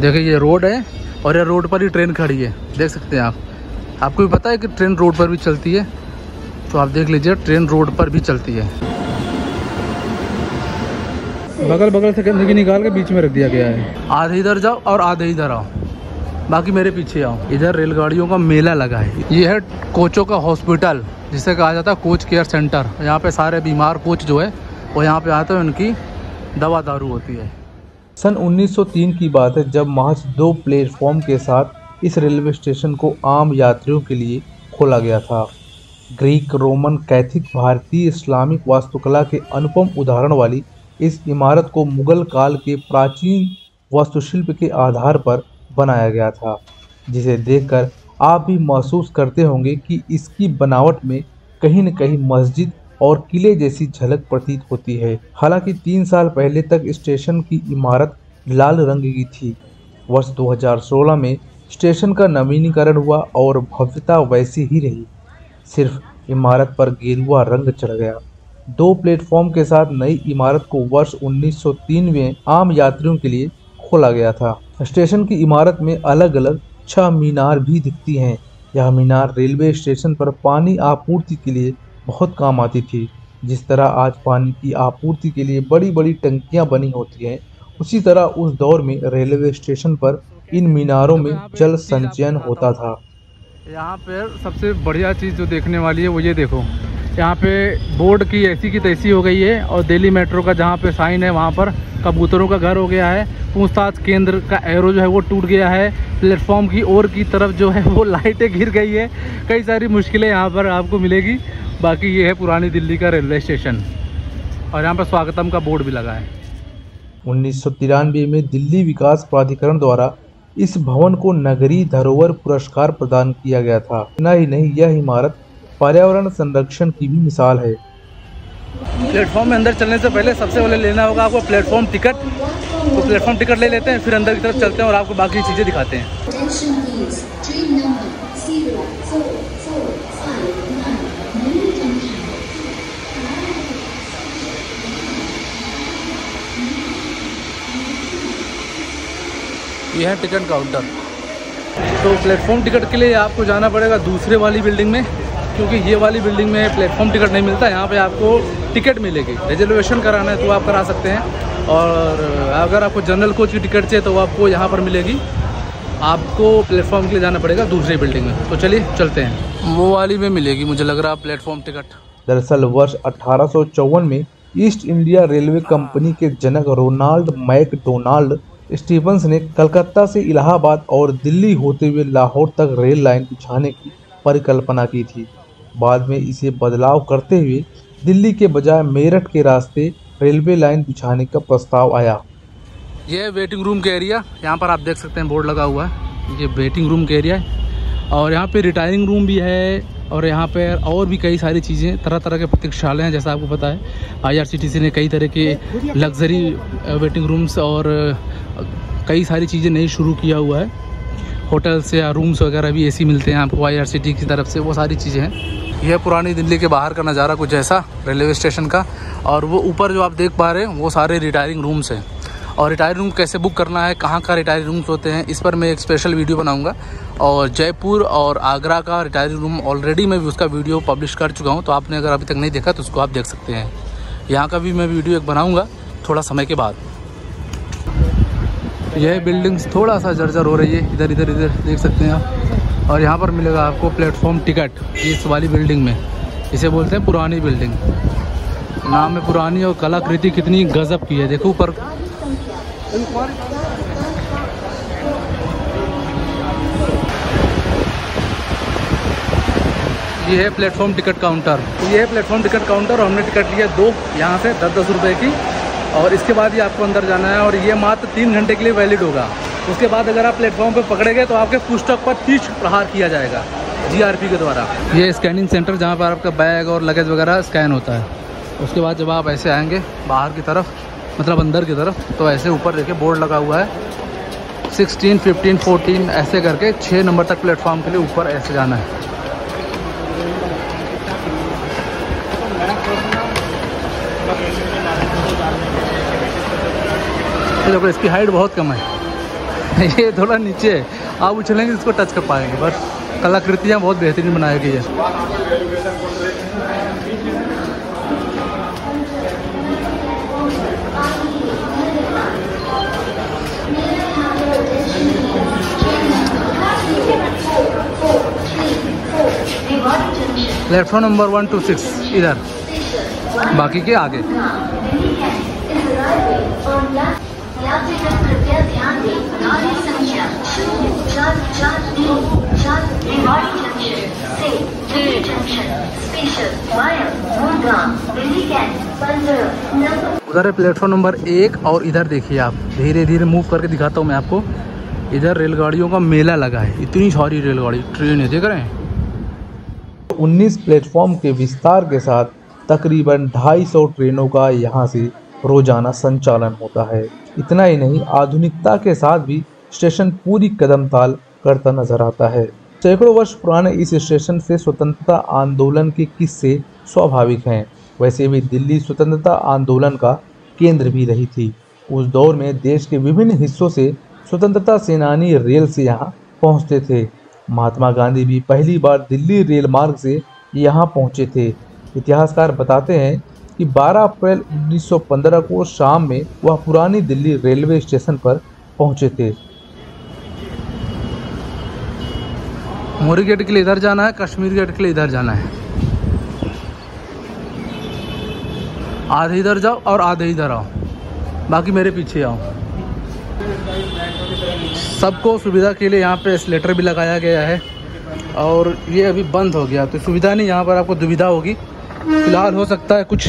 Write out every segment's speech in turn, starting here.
देखिए ये रोड है और ये रोड पर ही ट्रेन खड़ी है, देख सकते हैं आप। आपको भी पता है कि ट्रेन रोड पर भी चलती है, तो आप देख लीजिए ट्रेन रोड पर भी चलती है। बगल बगल से गंदगी निकाल के बीच में रख दिया गया है। आधे इधर जाओ और आधे इधर आओ, बाकी मेरे पीछे आओ। इधर रेलगाड़ियों का मेला लगा है। ये है कोचों का हॉस्पिटल, जिसे कहा जाता है कोच केयर सेंटर। यहाँ पे सारे बीमार कोच जो है वो यहाँ पे आते हैं, उनकी दवा दारू होती है। सन 1903 की बात है जब महज 2 प्लेटफॉर्म के साथ इस रेलवे स्टेशन को आम यात्रियों के लिए खोला गया था। ग्रीक, रोमन, कैथिक, भारतीय, इस्लामिक वास्तुकला के अनुपम उदाहरण वाली इस इमारत को मुगल काल के प्राचीन वास्तुशिल्प के आधार पर बनाया गया था, जिसे देखकर आप भी महसूस करते होंगे कि इसकी बनावट में कहीं न कहीं मस्जिद और किले जैसी झलक प्रतीत होती है। हालांकि 3 साल पहले तक स्टेशन की इमारत लाल रंग की थी। वर्ष 2016 में स्टेशन का नवीनीकरण हुआ और भव्यता वैसी ही रही, सिर्फ इमारत पर गेरुआ रंग चढ़ गया। 2 प्लेटफॉर्म के साथ नई इमारत को वर्ष 1903 में आम यात्रियों के लिए खोला गया था। स्टेशन की इमारत में अलग अलग 6 मीनार भी दिखती हैं। यह मीनार रेलवे स्टेशन पर पानी आपूर्ति के लिए बहुत काम आती थी। जिस तरह आज पानी की आपूर्ति के लिए बड़ी बड़ी टंकियां बनी होती हैं, उसी तरह उस दौर में रेलवे स्टेशन पर इन मीनारों में जल संचयन होता था। यहाँ पर सबसे बढ़िया चीज़ जो देखने वाली है वो ये देखो, यहाँ पे बोर्ड की ऐसी की तैसी हो गई है और दिल्ली मेट्रो का जहाँ पे साइन है वहाँ पर कबूतरों का घर हो गया है। पूछताछ केंद्र का एरो जो है वो टूट गया है। प्लेटफॉर्म की ओर की तरफ जो है वो लाइटें गिर गई है। कई सारी मुश्किलें यहाँ पर आपको मिलेगी। बाकी ये है पुरानी दिल्ली का रेलवे स्टेशन और यहाँ पर स्वागतम का बोर्ड भी लगा है। 1993 में दिल्ली विकास प्राधिकरण द्वारा इस भवन को नगरीय धरोहर पुरस्कार प्रदान किया गया था। इतना ही नहीं, यह इमारत पर्यावरण संरक्षण की भी मिसाल है। प्लेटफॉर्म में अंदर चलने से पहले सबसे पहले लेना होगा आपको प्लेटफॉर्म टिकट। तो प्लेटफॉर्म टिकट ले लेते हैं, फिर अंदर की तरफ चलते हैं और आपको बाकी चीज़ें दिखाते हैं। यह है टिकट काउंटर। तो प्लेटफॉर्म टिकट के लिए आपको जाना पड़ेगा दूसरे वाली बिल्डिंग में, क्योंकि ये वाली बिल्डिंग में प्लेटफॉर्म टिकट नहीं मिलता। यहाँ पे आपको टिकट मिलेगी। रिजर्वेशन कराना है तो आप करा सकते हैं, और अगर आपको जनरल कोच की टिकट चाहिए तो आपको यहाँ पर मिलेगी। आपको प्लेटफॉर्म के लिए जाना पड़ेगा दूसरी बिल्डिंग में। तो चलिए चलते हैं, वो वाली में मिलेगी मुझे लग रहा है प्लेटफॉर्म टिकट। दरअसल वर्ष 1854 में ईस्ट इंडिया रेलवे कंपनी के जनक रोनाल्ड मैक डोनाल्ड स्टीवंस ने कलकत्ता से इलाहाबाद और दिल्ली होते हुए लाहौर तक रेल लाइन बिछाने की परिकल्पना की थी। बाद में इसे बदलाव करते हुए दिल्ली के बजाय मेरठ के रास्ते रेलवे लाइन बिछाने का प्रस्ताव आया। यह वेटिंग रूम का एरिया, यहाँ पर आप देख सकते हैं बोर्ड लगा हुआ है, ये वेटिंग रूम का एरिया है। और यहाँ पे रिटायरिंग रूम भी है और यहाँ पे और भी कई सारी चीज़ें, तरह तरह के प्रतीक्षालय हैं। जैसा आपको पता है IRCTC ने कई तरह के लग्जरी वेटिंग रूम्स और कई सारी चीज़ें नई शुरू किया हुआ है। होटल्स या रूम्स वगैरह भी AC मिलते हैं आपको IRCTC की तरफ से, वो सारी चीज़ें हैं। यह पुरानी दिल्ली के बाहर का नज़ारा कुछ ऐसा रेलवे स्टेशन का, और वो ऊपर जो आप देख पा रहे हैं वो सारे रिटायरिंग रूम्स हैं। और रिटायरिंग रूम कैसे बुक करना है, कहाँ का रिटायरिंग रूम्स होते हैं, इस पर मैं एक स्पेशल वीडियो बनाऊंगा। और जयपुर और आगरा का रिटायरिंग रूम ऑलरेडी मैं भी उसका वीडियो पब्लिश कर चुका हूँ, तो आपने अगर अभी तक नहीं देखा तो उसको आप देख सकते हैं। यहाँ का भी मैं वीडियो एक बनाऊँगा थोड़ा समय के बाद। यह बिल्डिंग्स थोड़ा सा जर्जर हो रही है, इधर इधर इधर देख सकते हैं आप। और यहाँ पर मिलेगा आपको प्लेटफॉर्म टिकट इस वाली बिल्डिंग में। इसे बोलते हैं पुरानी बिल्डिंग, नाम में पुरानी और कलाकृति कितनी गजब की है। देखो ऊपर यह है प्लेटफॉर्म टिकट काउंटर। यह है प्लेटफॉर्म टिकट काउंटर, हमने टिकट लिया 2 यहाँ से 10-10 रुपये की, और इसके बाद ही आपको अंदर जाना है। और ये मात्र 3 घंटे के लिए वैलिड होगा। उसके बाद अगर आप प्लेटफॉर्म पर पकड़े गए तो आपके पुस्तक पर 30 प्रहार किया जाएगा GRP के द्वारा। ये स्कैनिंग सेंटर जहाँ पर आपका बैग और लगेज वगैरह स्कैन होता है। उसके बाद जब आप ऐसे आएंगे बाहर की तरफ, मतलब अंदर की तरफ, तो ऐसे ऊपर देखिए बोर्ड लगा हुआ है 16, 15, 14 ऐसे करके 6 नंबर तक प्लेटफॉर्म के लिए ऊपर ऐसे जाना है। देखो इसकी हाइट बहुत कम है। ये थोड़ा नीचे है, आप उछलेंगे इसको टच कर पाएंगे, बट कलाकृतियाँ बहुत बेहतरीन बनाई गई है। प्लेटफॉर्म नंबर 126 इधर, बाकी के आगे। उधर है प्लेटफॉर्म नंबर 1 और इधर देखिए आप, धीरे धीरे मूव करके दिखाता हूँ मैं आपको। इधर रेलगाड़ियों का मेला लगा है, इतनी सारी रेलगाड़ी ट्रेन है, देख रहे हैं। 19 प्लेटफॉर्म के विस्तार के साथ तकरीबन 250 ट्रेनों का यहाँ से रोजाना संचालन होता है। इतना ही नहीं, आधुनिकता के साथ भी स्टेशन पूरी कदम ताल करता नजर आता है। सैकड़ों वर्ष पुराने इस स्टेशन से स्वतंत्रता आंदोलन के किस्से स्वाभाविक हैं। वैसे भी दिल्ली स्वतंत्रता आंदोलन का केंद्र भी रही थी। उस दौर में देश के विभिन्न हिस्सों से स्वतंत्रता सेनानी रेल से यहाँ पहुँचते थे। महात्मा गांधी भी पहली बार दिल्ली रेल मार्ग से यहाँ पहुँचे थे। इतिहासकार बताते हैं कि 12 अप्रैल 1915 को शाम में वह पुरानी दिल्ली रेलवे स्टेशन पर पहुंचे थे। मोरी गेट के लिए इधर जाना है, कश्मीर गेट के लिए इधर जाना है। आधे इधर जाओ और आधे इधर आओ, बाकी मेरे पीछे आओ। सबको सुविधा के लिए यहाँ पे एस्केलेटर भी लगाया गया है और ये अभी बंद हो गया तो सुविधा नहीं, यहाँ पर आपको दुविधा होगी। फिलहाल हो सकता है कुछ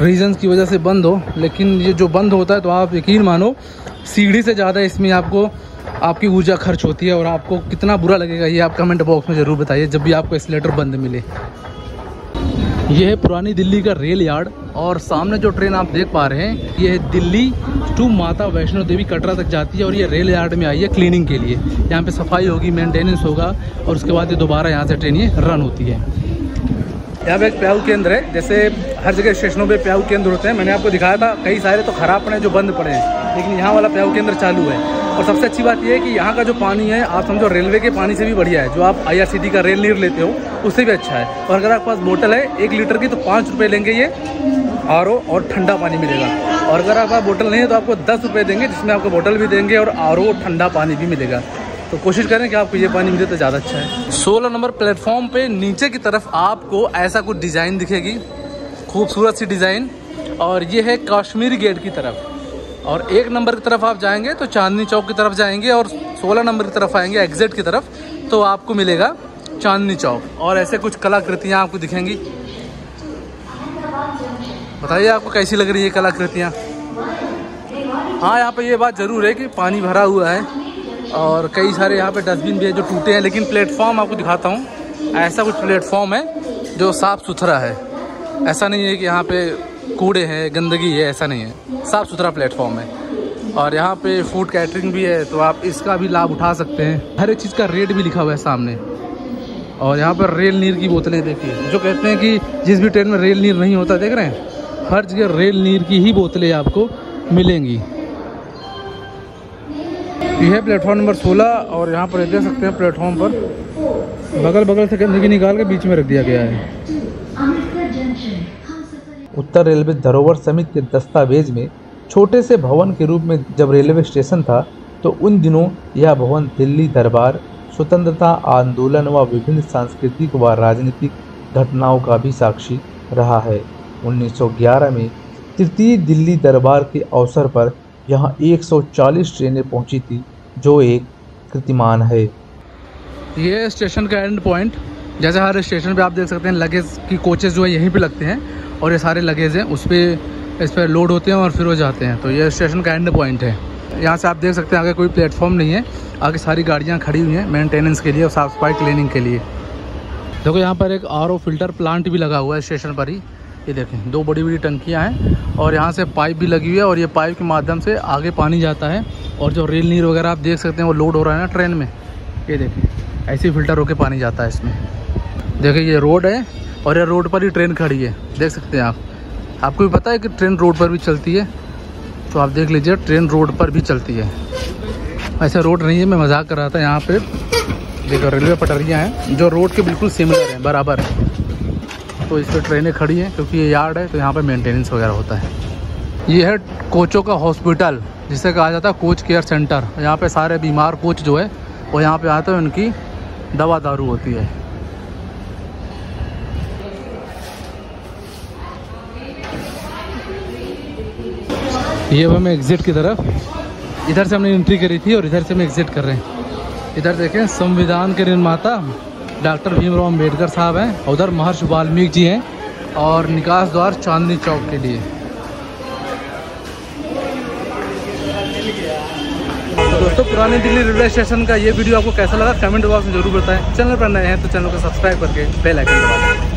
रीजंस की वजह से बंद हो, लेकिन ये जो बंद होता है तो आप यकीन मानो सीढ़ी से ज़्यादा इसमें आपको आपकी ऊर्जा खर्च होती है। और आपको कितना बुरा लगेगा ये आप कमेंट बॉक्स में ज़रूर बताइए जब भी आपको एस्केलेटर बंद मिले। यह है पुरानी दिल्ली का रेल यार्ड और सामने जो ट्रेन आप देख पा रहे हैं ये है दिल्ली टू माता वैष्णो देवी कटरा तक जाती है और ये रेल यार्ड में आई है क्लीनिंग के लिए। यहाँ पर सफाई होगी, मेंटेनेंस होगा और उसके बाद ये दोबारा यहाँ से ट्रेन ये रन होती है। यहाँ पे एक प्याऊ केंद्र है, जैसे हर जगह स्टेशनों पे प्याऊ केंद्र होते हैं। मैंने आपको दिखाया था कई सारे तो खराब पड़े हैं जो बंद पड़े हैं, लेकिन यहाँ वाला प्याऊ केंद्र चालू है। और सबसे अच्छी बात यह है कि यहाँ का जो पानी है आप समझो रेलवे के पानी से भी बढ़िया है। जो आप IRCTC का रेल नीर लेते हो उससे भी अच्छा है। और अगर आपके पास बोतल है 1 लीटर की तो 5 रुपये लेंगे ये RO और ठंडा पानी मिलेगा। और अगर आपका बोतल नहीं है तो आपको 10 रुपये देंगे, जिसमें आपको बोतल भी देंगे और RO ठंडा पानी भी मिलेगा। तो कोशिश करें कि आपको ये पानी मिले तो ज़्यादा अच्छा है। 16 नंबर प्लेटफॉर्म पे नीचे की तरफ आपको ऐसा कुछ डिज़ाइन दिखेगी, खूबसूरत सी डिज़ाइन, और ये है कश्मीर गेट की तरफ। और 1 नंबर की तरफ आप जाएंगे तो चांदनी चौक की तरफ जाएंगे और 16 नंबर की तरफ आएंगे एग्जिट की तरफ तो आपको मिलेगा चांदनी चौक। और ऐसे कुछ कलाकृतियाँ आपको दिखेंगी। बताइए आपको कैसी लग रही है कलाकृतियाँ? हाँ, यहाँ पर ये बात ज़रूर है कि पानी भरा हुआ है और कई सारे यहाँ पे डस्टबिन भी है जो टूटे हैं। लेकिन प्लेटफॉर्म आपको दिखाता हूँ, ऐसा कुछ प्लेटफॉर्म है जो साफ़ सुथरा है। ऐसा नहीं है कि यहाँ पे कूड़े हैं, गंदगी है, ऐसा नहीं है, साफ़ सुथरा प्लेटफॉर्म है। और यहाँ पे फूड कैटरिंग भी है तो आप इसका भी लाभ उठा सकते हैं। हर एक चीज़ का रेट भी लिखा हुआ है सामने। और यहाँ पर रेल नीर की बोतलें देखिए, जो कहते हैं कि जिस भी ट्रेन में रेल नीर नहीं होता, देख रहे हैं हर जगह रेल नीर की ही बोतलें आपको मिलेंगी। यह है प्लेटफॉर्म नंबर 16 और यहाँ पर देख सकते हैं प्लेटफॉर्म पर बगल बगल से गंदगी निकाल के बीच में रख दिया गया है। उत्तर रेलवे धरोहर समिति के दस्तावेज में छोटे से भवन के रूप में जब रेलवे स्टेशन था तो उन दिनों यह भवन दिल्ली दरबार, स्वतंत्रता आंदोलन व विभिन्न सांस्कृतिक व राजनीतिक घटनाओं का भी साक्षी रहा है। 1911 में तृतीय दिल्ली दरबार के अवसर पर यहाँ 140 ट्रेनें पहुँची थी, जो एक कीर्तिमान है। ये स्टेशन का एंड पॉइंट, जैसे हर स्टेशन पे आप देख सकते हैं लगेज की कोचेज़ जो है यहीं पे लगते हैं और ये सारे लगेज हैं उस पर इस पर लोड होते हैं और फिर वो जाते हैं। तो ये स्टेशन का एंड पॉइंट है। यहाँ से आप देख सकते हैं आगे कोई प्लेटफॉर्म नहीं है, आगे सारी गाड़ियाँ खड़ी हुई हैं मेंटेनेंस के लिए और साफ़ सफाई क्लीनिंग के लिए। देखो यहाँ पर एक RO फिल्टर प्लांट भी लगा हुआ है स्टेशन पर ही, ये देखें 2 बड़ी बड़ी टंकियां हैं और यहाँ से पाइप भी लगी हुई है और ये पाइप के माध्यम से आगे पानी जाता है। और जो रेल नीर वगैरह आप देख सकते हैं वो लोड हो रहा है ना ट्रेन में, ये देखें ऐसे फिल्टर होके पानी जाता है इसमें। देखें ये रोड है और ये रोड पर ही ट्रेन खड़ी है, देख सकते हैं आप। आपको भी पता है कि ट्रेन रोड पर भी चलती है, तो आप देख लीजिए ट्रेन रोड पर भी चलती है। ऐसा रोड नहीं है, मैं मजाक कर रहा था। यहाँ पे देखो रेलवे पटरियाँ हैं जो रोड के बिल्कुल सिमिलर हैं, बराबर है, तो इस पर ट्रेनें खड़ी हैं क्योंकि ये यार्ड है, तो यहाँ पर मेंटेनेंस वगैरह होता है। ये है कोचों का हॉस्पिटल जिसे कहा जाता है कोच केयर सेंटर। यहाँ पे सारे बीमार कोच जो है वो यहाँ पे आते हैं, उनकी दवा दारू होती है। ये हम एग्जिट की तरफ, इधर से हमने एंट्री करी थी और इधर से हम एग्जिट कर रहे हैं। इधर देखें संविधान के निर्माता डॉक्टर भीमराव अंबेडकर साहब हैं, उधर महर्षि वाल्मीकि जी हैं, और निकास द्वार चांदनी चौक के लिए। दोस्तों पुराने दिल्ली रेलवे स्टेशन का ये वीडियो आपको कैसा लगा कमेंट बॉक्स में जरूर बताएं। चैनल पर नए हैं तो चैनल को सब्सक्राइब करके बेल आइकन दबाएं।